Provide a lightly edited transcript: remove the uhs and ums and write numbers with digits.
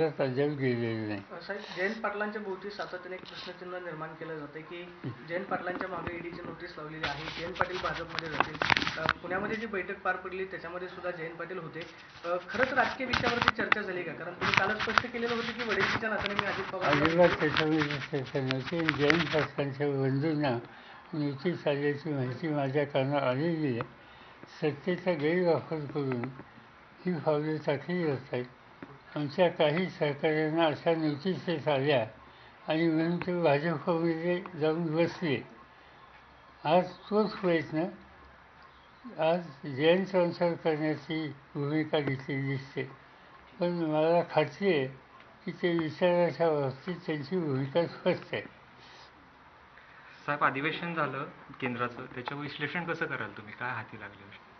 Jail गेलेली नाही. जयंत पाटलांच्या भोवती सातत्याने एक प्रश्नचिन्ह निर्माण केलं जातं की जयंत पाटलांच्या मागे ईडीची नोटीस लावलेली आहे, जयंत पाटील भाजपमध्ये जातील. पुण्यामध्ये जी बैठक पार पडली त्याच्यामध्ये सुद्धा जयंत पाटील होते. खरंच राजकीय विषयावरती चर्चा झाली का? कारण तुम्ही कालच स्पष्ट केलेलं होतं की वडीलच्या नात्याने मी अजित पवार जयंत पाटलांच्या बंधूंना नोटीस आल्याची माहिती माझ्या कानावर आलेली आहे. सत्तेचा गैरवापर करून ही पावले टाकली जात आहेत. आमच्या काही सहकाऱ्यांना अशा नोटीसेस आल्या आणि म्हणून ते भाजपमध्ये जाऊन बसले. आज तोच प्रयत्न आज जयंत ट्रान्सफर करण्याची भूमिका घेतली दिसते. पण मला खात्री आहे की ते विचाराच्या बाबतीत त्यांची भूमिका स्पष्ट आहे. साहेब, अधिवेशन झालं केंद्राचं, त्याचं विश्लेषण कसं कराल तुम्ही? काय हाती लागले?